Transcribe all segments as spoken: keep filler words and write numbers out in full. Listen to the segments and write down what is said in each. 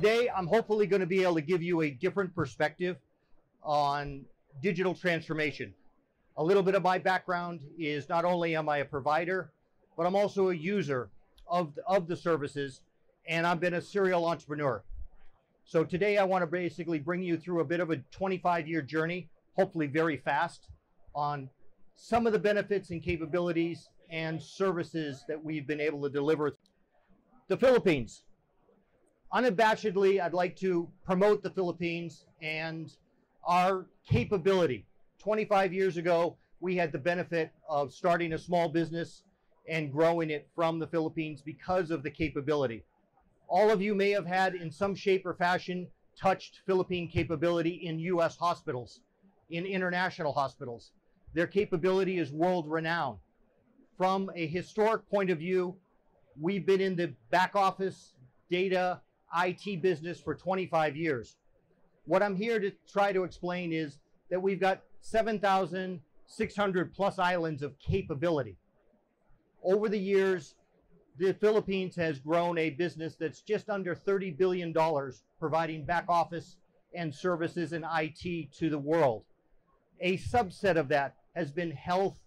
Today, I'm hopefully going to be able to give you a different perspective on digital transformation. A little bit of my background is not only am I a provider, but I'm also a user of the, of the services, and I've been a serial entrepreneur. So today I want to basically bring you through a bit of a twenty-five year journey, hopefully very fast, on some of the benefits and capabilities and services that we've been able to deliver. The Philippines. Unabashedly, I'd like to promote the Philippines and our capability. twenty-five years ago, we had the benefit of starting a small business and growing it from the Philippines because of the capability. All of you may have had, in some shape or fashion, touched Philippine capability in U S hospitals, in international hospitals. Their capability is world-renowned. From a historic point of view, we've been in the back office, data, I T business for twenty-five years. What I'm here to try to explain is that we've got seven thousand six hundred plus islands of capability. Over the years, the Philippines has grown a business that's just under thirty billion dollars, providing back office and services and I T to the world. A subset of that has been health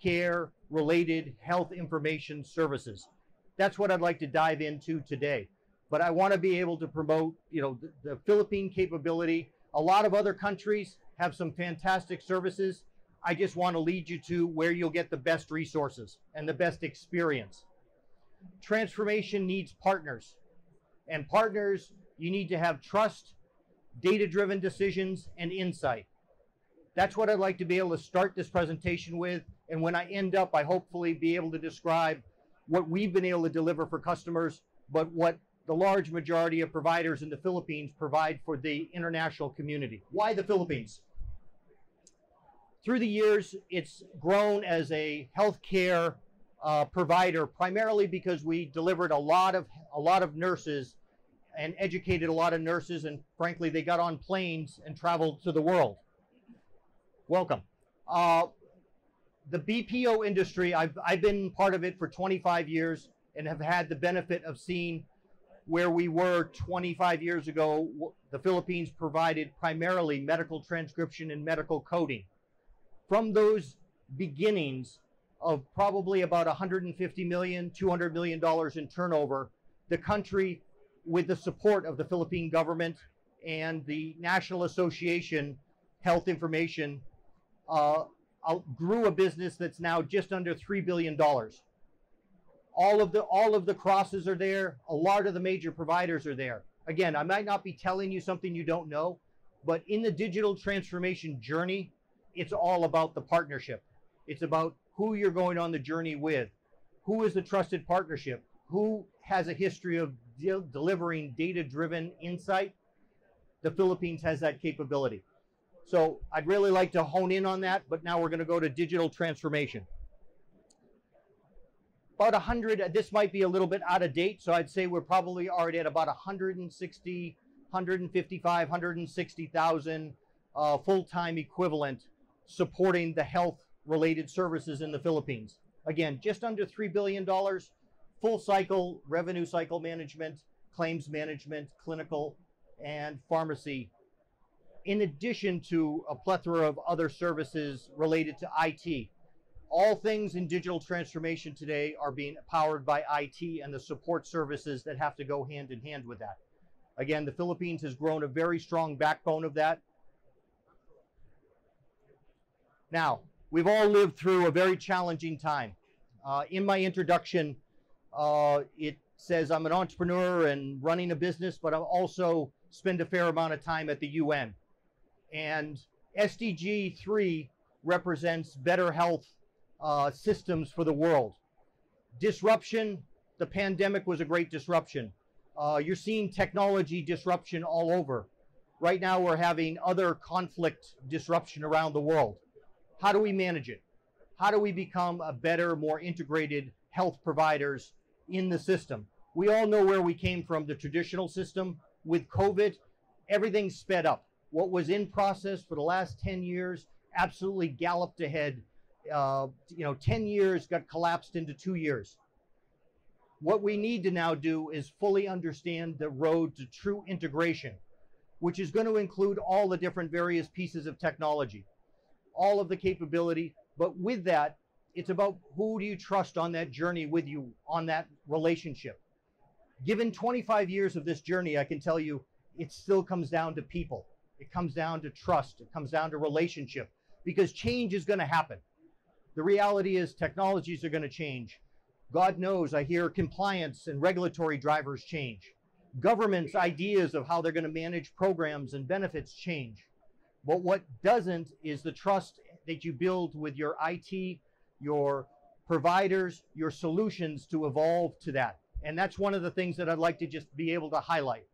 care related health information services. That's what I'd like to dive into today. But I want to be able to promote, you know, the, the Philippine capability. A lot of other countries have some fantastic services. I just want to lead you to where you'll get the best resources and the best experience. Transformation needs partners, and partners, you need to have trust, data-driven decisions, and insight. That's what I'd like to be able to start this presentation with, and when I end up, I hopefully be able to describe what we've been able to deliver for customers, but what the large majority of providers in the Philippines provide for the international community. Why the Philippines? Through the years, it's grown as a healthcare Uh, provider, primarily because we delivered a lot of a lot of nurses and educated a lot of nurses, and frankly they got on planes and traveled to the world. Welcome. Uh, the B P O industry, I've, I've been part of it for twenty-five years and have had the benefit of seeing where we were twenty-five years ago. The Philippines provided primarily medical transcription and medical coding. From those beginnings of probably about one hundred fifty million dollars, two hundred million dollars in turnover, the country, with the support of the Philippine government and the National Association Health Information, uh, grew a business that's now just under three billion dollars. All of the, all of the crosses are there. A lot of the major providers are there. Again, I might not be telling you something you don't know, but in the digital transformation journey, it's all about the partnership. It's about who you're going on the journey with, who is the trusted partnership, who has a history of de- delivering data-driven insight. The Philippines has that capability. So I'd really like to hone in on that, but now we're gonna go to digital transformation. About one hundred, this might be a little bit out of date, so I'd say we're probably already at about one hundred sixty, one hundred fifty-five, one hundred sixty thousand uh, full-time equivalent supporting the health related services in the Philippines. Again, just under three billion dollars, full cycle, revenue cycle management, claims management, clinical, and pharmacy, in addition to a plethora of other services related to I T. All things in digital transformation today are being powered by I T and the support services that have to go hand in hand with that. Again, the Philippines has grown a very strong backbone of that. Now, we've all lived through a very challenging time. Uh, in my introduction, uh, it says I'm an entrepreneur and running a business, but I also spend a fair amount of time at the U N. And S D G three represents better health uh, systems for the world. Disruption, the pandemic was a great disruption. Uh, you're seeing technology disruption all over. Right now we're having other conflict disruption around the world. How do we manage it? How do we become a better, more integrated health providers in the system? We all know where we came from, the traditional system. With COVID, everything sped up. What was in process for the last ten years absolutely galloped ahead. Uh, you know, ten years got collapsed into two years. What we need to now do is fully understand the road to true integration, which is going to include all the different various pieces of technology, all of the capability. But with that, it's about who do you trust on that journey with you, on that relationship. Given twenty-five years of this journey, I can tell you it still comes down to people. It comes down to trust. It comes down to relationship, because change is going to happen. The reality is technologies are going to change. God knows, I hear compliance and regulatory drivers change. Governments' ideas of how they're going to manage programs and benefits change. But what doesn't is the trust that you build with your I T, your providers, your solutions to evolve to that. And that's one of the things that I'd like to just be able to highlight.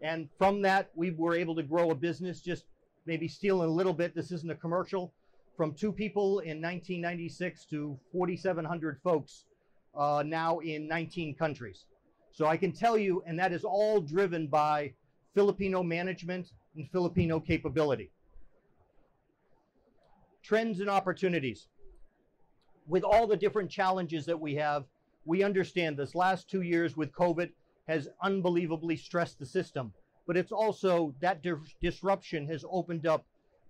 And from that, we were able to grow a business, just maybe stealing a little bit. This isn't a commercial. From two people in nineteen ninety-six to forty-seven hundred folks uh, now in nineteen countries. So I can tell you, and that is all driven by Filipino management and Filipino capability. Trends and opportunities. With all the different challenges that we have, we understand this last two years with COVID has unbelievably stressed the system, but it's also that di- disruption has opened up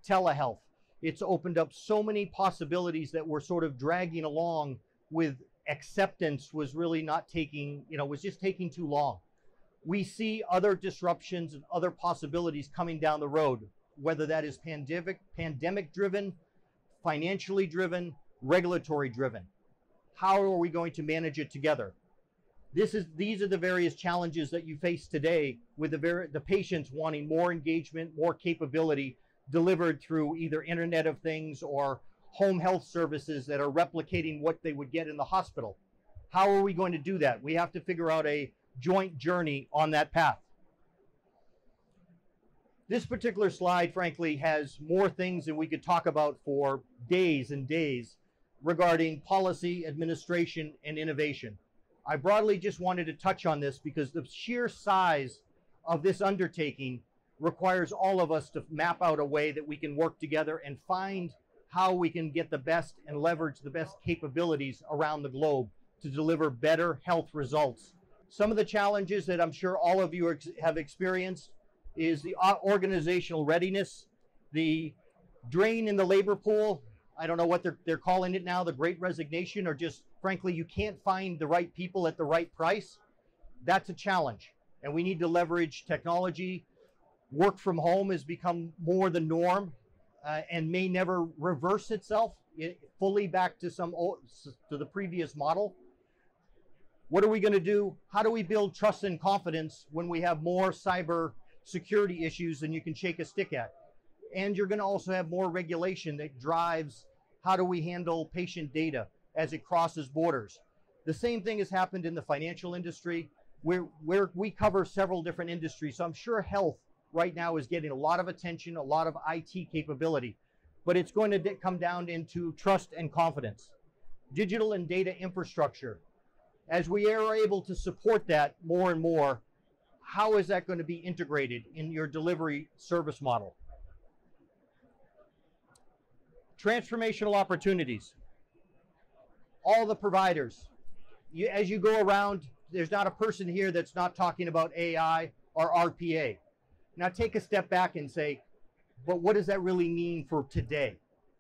telehealth. It's opened up so many possibilities that we're sort of dragging along with acceptance was really not taking, you know, was just taking too long. We see other disruptions and other possibilities coming down the road, whether that is pandemic, pandemic driven, financially driven, regulatory driven. How are we going to manage it together? This is, these are the various challenges that you face today with the, ver the patients wanting more engagement, more capability delivered through either Internet of Things or home health services that are replicating what they would get in the hospital. How are we going to do that? We have to figure out a joint journey on that path. This particular slide, frankly, has more things that we could talk about for days and days regarding policy, administration, and innovation. I broadly just wanted to touch on this because the sheer size of this undertaking requires all of us to map out a way that we can work together and find how we can get the best and leverage the best capabilities around the globe to deliver better health results. Some of the challenges that I'm sure all of you have experienced is the organizational readiness, the drain in the labor pool, I don't know what they're, they're calling it now, the Great Resignation, or just, frankly, you can't find the right people at the right price. That's a challenge. And we need to leverage technology. Work from home has become more the norm uh, and may never reverse itself fully back to, some old, to the previous model. What are we going to do? How do we build trust and confidence when we have more cyber security issues than you can shake a stick at? And you're going to also have more regulation that drives how do we handle patient data as it crosses borders. The same thing has happened in the financial industry, where, where we cover several different industries. So I'm sure health right now is getting a lot of attention, a lot of I T capability, but it's going to come down into trust and confidence. Digital and data infrastructure. As we are able to support that more and more, how is that going to be integrated in your delivery service model? Transformational opportunities. All the providers. You, as you go around, there's not a person here that's not talking about A I or R P A. Now take a step back and say, but what does that really mean for today?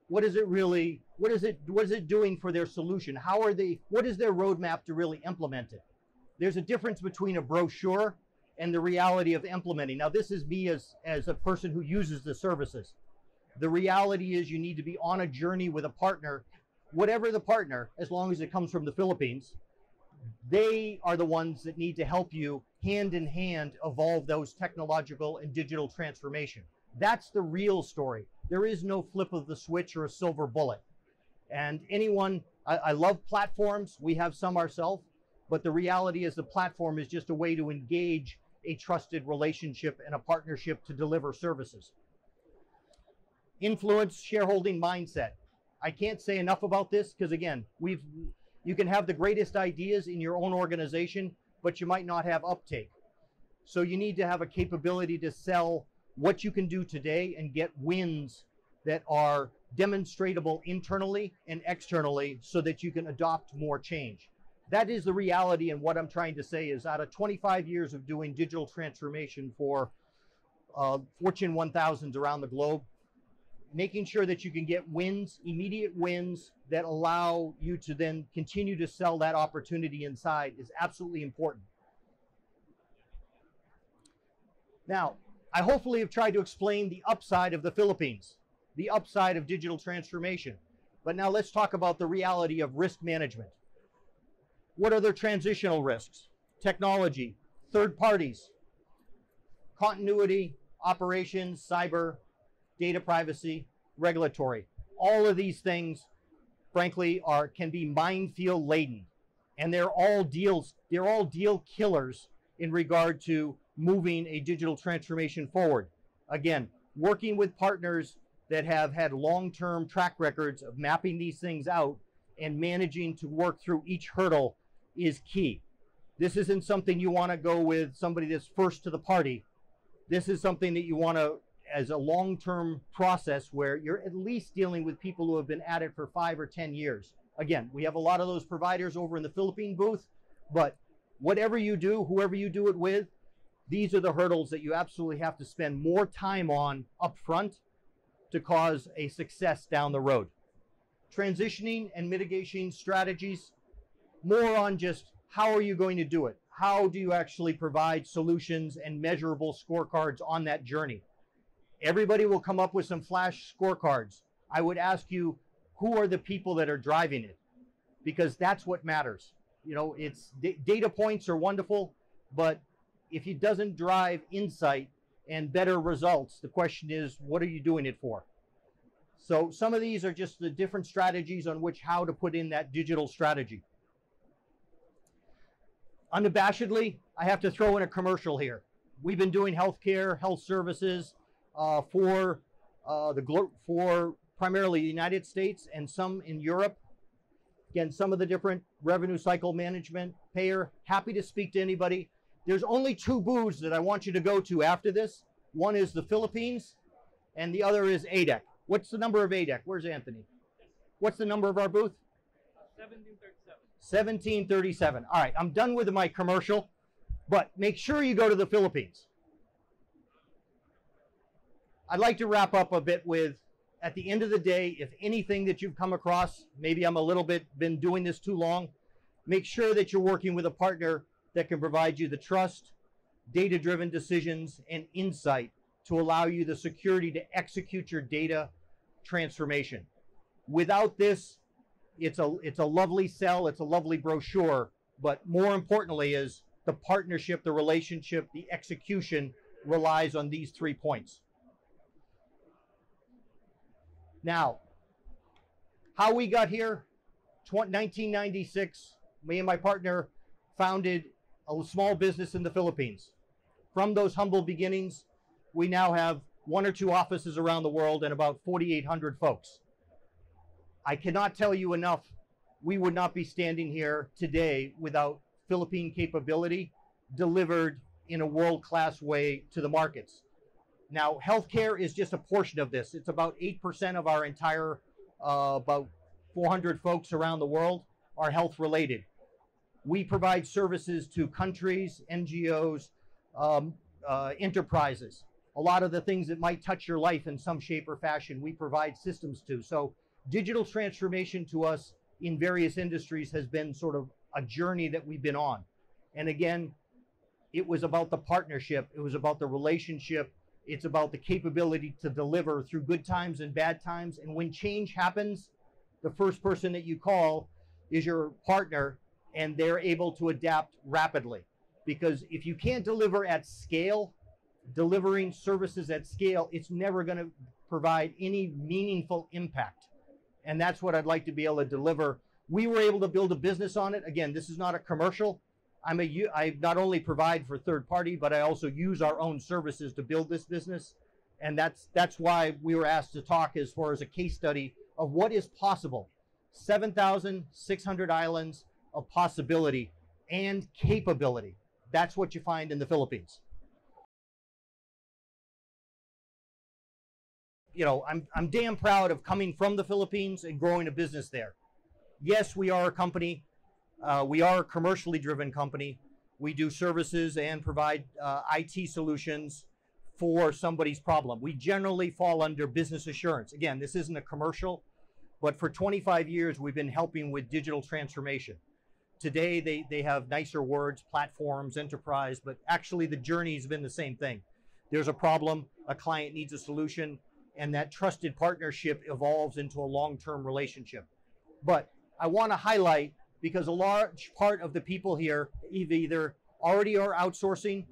What is it really, what is it, what is it doing for their solution? How are they, what is their roadmap to really implement it? There's a difference between a brochure and the reality of implementing. Now this is me as, as a person who uses the services. The reality is you need to be on a journey with a partner, whatever the partner, as long as it comes from the Philippines. They are the ones that need to help you hand in hand evolve those technological and digital transformation. That's the real story. There is no flip of the switch or a silver bullet. And anyone, I, I love platforms. We have some ourselves, but the reality is the platform is just a way to engage a trusted relationship and a partnership to deliver services. Influence shareholding mindset. I can't say enough about this because, again, we've you can have the greatest ideas in your own organization, but you might not have uptake. So you need to have a capability to sell what you can do today and get wins that are demonstratable internally and externally so that you can adopt more change. that is the reality. And what I'm trying to say is, out of twenty-five years of doing digital transformation for uh, Fortune one thousands around the globe, making sure that you can get wins, immediate wins that allow you to then continue to sell that opportunity inside is absolutely important. Now, I hopefully have tried to explain the upside of the Philippines, the upside of digital transformation. But now let's talk about the reality of risk management. What are their transitional risks? Technology, third parties, continuity, operations, cyber, data privacy, regulatory. All of these things, frankly, are can be minefield laden, and they're all deals, they're all deal killers in regard to moving a digital transformation forward. Again, working with partners that have had long-term track records of mapping these things out and managing to work through each hurdle is key. This isn't something you want to go with somebody that's first to the party. This is something that you want to, as a long-term process where you're at least dealing with people who have been at it for five or ten years. Again, we have a lot of those providers over in the Philippine booth, but whatever you do, whoever you do it with, these are the hurdles that you absolutely have to spend more time on upfront to cause a success down the road. Transitioning and mitigation strategies, more on just how are you going to do it? How do you actually provide solutions and measurable scorecards on that journey? Everybody will come up with some flash scorecards. I would ask you, who are the people that are driving it? Because that's what matters. You know, it's data points are wonderful, but if it doesn't drive insight and better results, the question is, what are you doing it for? So some of these are just the different strategies on which how to put in that digital strategy. Unabashedly, I have to throw in a commercial here. We've been doing healthcare, health services, Uh, for uh, the glo for primarily the United States and some in Europe. Again, some of the different revenue cycle management payer. Happy to speak to anybody. There's only two booths that I want you to go to after this. One is the Philippines, and the other is A D E C. What's the number of A D E C? Where's Anthony? What's the number of our booth? seventeen thirty-seven. seventeen thirty-seven. All right, I'm done with my commercial, but make sure you go to the Philippines. I'd like to wrap up a bit with, at the end of the day, if anything that you've come across, maybe I'm a little bit been doing this too long, make sure that you're working with a partner that can provide you the trust, data-driven decisions, and insight to allow you the security to execute your data transformation. Without this, it's a, it's a lovely sell, it's a lovely brochure, but more importantly is the partnership, the relationship, the execution relies on these three points. Now, how we got here, nineteen ninety-six, me and my partner founded a small business in the Philippines. From those humble beginnings, we now have one or two offices around the world and about forty-eight hundred folks. I cannot tell you enough, we would not be standing here today without Philippine capability delivered in a world-class way to the markets. Now, healthcare is just a portion of this. It's about eight percent of our entire, uh, about four hundred folks around the world are health related. We provide services to countries, N G Os, um, uh, enterprises. A lot of the things that might touch your life in some shape or fashion, we provide systems to. So digital transformation to us in various industries has been sort of a journey that we've been on. And again, it was about the partnership. It was about the relationship. It's about the capability to deliver through good times and bad times. And when change happens, the first person that you call is your partner, and they're able to adapt rapidly. Because if you can't deliver at scale, delivering services at scale, it's never going to provide any meaningful impact. And that's what I'd like to be able to deliver. We were able to build a business on it. Again, this is not a commercial. I'm a, I not only provide for third party, but I also use our own services to build this business. And that's, that's why we were asked to talk as far as a case study of what is possible. seven thousand six hundred islands of possibility and capability. That's what you find in the Philippines. You know, I'm, I'm damn proud of coming from the Philippines and growing a business there. Yes, we are a company Uh, we are a commercially driven company. We do services and provide uh, I T solutions for somebody's problem. We generally fall under business assurance. Again, this isn't a commercial, but for twenty-five years, we've been helping with digital transformation. Today, they, they have nicer words, platforms, enterprise, but actually the journey's been the same thing. There's a problem, a client needs a solution, and that trusted partnership evolves into a long-term relationship. But I wanna highlight, because a large part of the people here either already are outsourcing,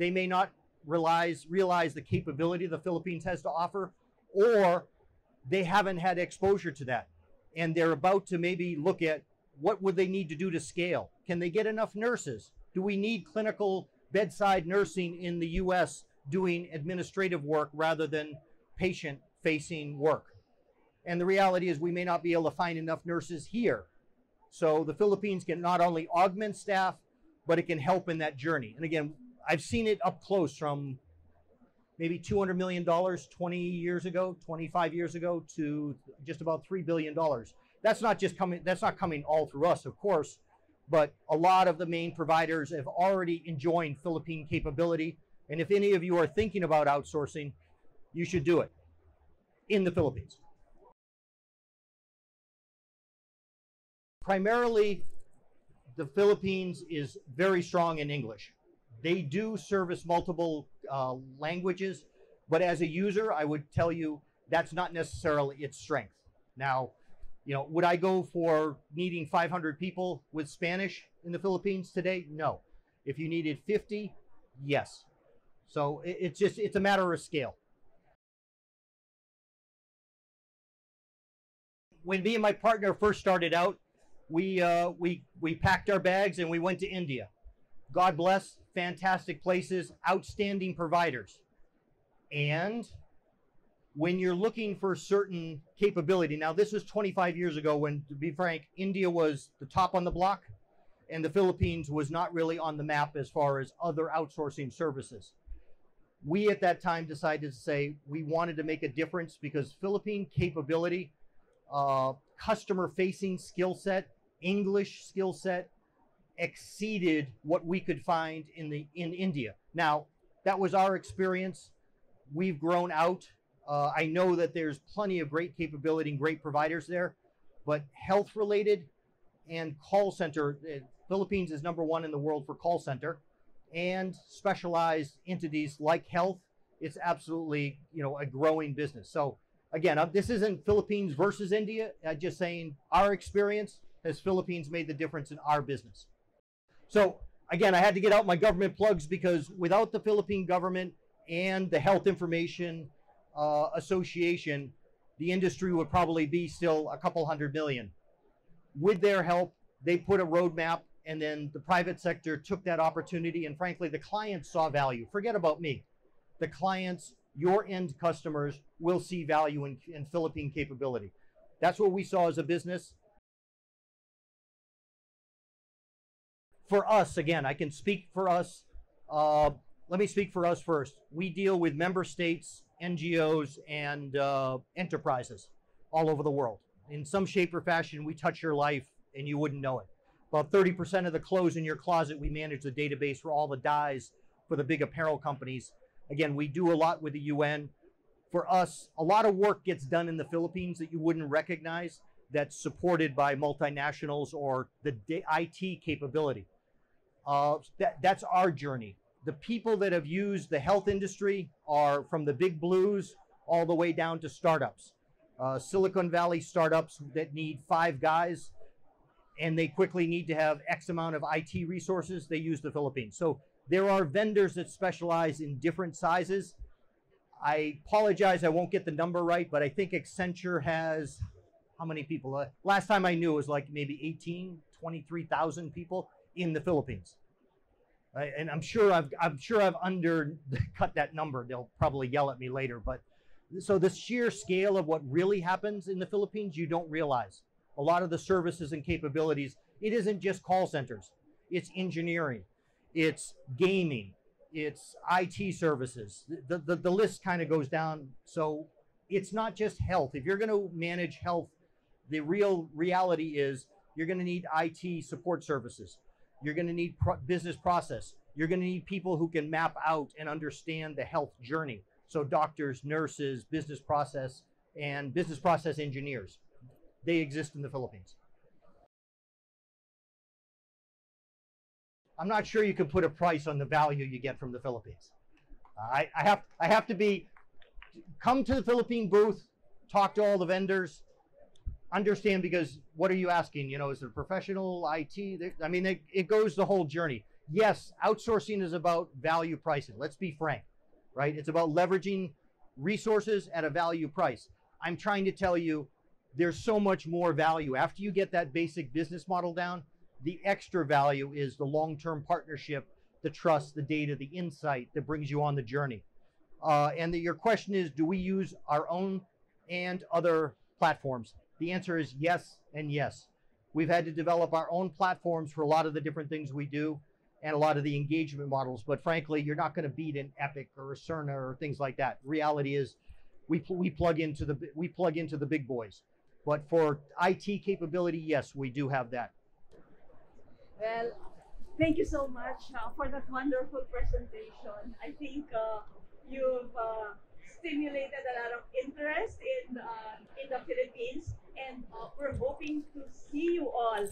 they may not realize, realize the capability the Philippines has to offer, or they haven't had exposure to that. And they're about to maybe look at what would they need to do to scale? Can they get enough nurses? Do we need clinical bedside nursing in the U S doing administrative work rather than patient-facing work? And the reality is we may not be able to find enough nurses here. So the Philippines can not only augment staff, but it can help in that journey. And again, I've seen it up close from maybe two hundred million dollars twenty years ago, twenty-five years ago, to just about three billion dollars. That's not just coming, that's not coming all through us, of course, but a lot of the main providers have already enjoyed Philippine capability. And if any of you are thinking about outsourcing, you should do it in the Philippines. Primarily, the Philippines is very strong in English. They do service multiple uh, languages, but as a user, I would tell you that's not necessarily its strength. Now, you know, would I go for needing five hundred people with Spanish in the Philippines today? No. If you needed fifty, yes. So it, it's just, it's a matter of scale. When me and my partner first started out, we, uh, we, we packed our bags and we went to India. God bless, fantastic places, outstanding providers. And when you're looking for certain capability, now this was twenty-five years ago when, to be frank, India was the top on the block and the Philippines was not really on the map as far as other outsourcing services. We at that time decided to say we wanted to make a difference because Philippine capability, uh, customer-facing skill set, English skill set, exceeded what we could find in the in India. Now, that was our experience. We've grown out. Uh, I know that there's plenty of great capability and great providers there, but health-related and call center, uh, Philippines is number one in the world for call center, and specialized entities like health, it's absolutely, you know, a growing business. So again, uh, this isn't Philippines versus India, uh, just saying our experience has Philippines made the difference in our business. So again, I had to get out my government plugs because without the Philippine government and the Health Information uh, Association, the industry would probably be still a couple hundred million. With their help, they put a roadmap and then the private sector took that opportunity and frankly, the clients saw value. Forget about me. The clients, your end customers will see value in, in Philippine capability. That's what we saw as a business. For us, again, I can speak for us. Uh, let me speak for us first. We deal with member states, N G Os, and uh, enterprises all over the world. In some shape or fashion, we touch your life and you wouldn't know it. About thirty percent of the clothes in your closet, we manage the database for all the dyes for the big apparel companies. Again, we do a lot with the U N. For us, a lot of work gets done in the Philippines that you wouldn't recognize that's supported by multinationals or the I T capability. Uh, that, that's our journey. The people that have used the health industry are from the big blues all the way down to startups. Uh, Silicon Valley startups that need five guys and they quickly need to have X amount of I T resources, they use the Philippines. So there are vendors that specialize in different sizes. I apologize, I won't get the number right, but I think Accenture has, how many people? Uh, last time I knew it was like maybe eighteen, twenty-three thousand people in the Philippines. Uh, and I'm sure I've, I'm sure I've undercut that number. They'll probably yell at me later. But so the sheer scale of what really happens in the Philippines, you don't realize. A lot of the services and capabilities, it isn't just call centers. It's engineering. It's gaming. It's I T services. The, the, the list kind of goes down. So it's not just health. If you're going to manage health, the real reality is You're going to need I T support services. You're going to need pro business process. You're going to need people who can map out and understand the health journey. So doctors, nurses, business process, and business process engineers. They exist in the Philippines. I'm not sure you can put a price on the value you get from the Philippines. Uh, I, I, have, I have to be, come to the Philippine booth, talk to all the vendors, understand, because what are you asking? You know, is it professional, I T? I mean, it, it goes the whole journey. Yes, outsourcing is about value pricing. Let's be frank, right? It's about leveraging resources at a value price. I'm trying to tell you, there's so much more value. After you get that basic business model down, the extra value is the long-term partnership, the trust, the data, the insight that brings you on the journey. Uh, and the, your question is, do we use our own and other platforms? The answer is yes and yes. We've had to develop our own platforms for a lot of the different things we do and a lot of the engagement models. But frankly, you're not going to beat an Epic or a Cerner or things like that. Reality is we, pl we, plug into the, we plug into the big boys. But for I T capability, yes, we do have that. Well, thank you so much uh, for that wonderful presentation. I think uh, you've uh, stimulated a lot of interest in, uh, in the Philippines, and uh, we're hoping to see you all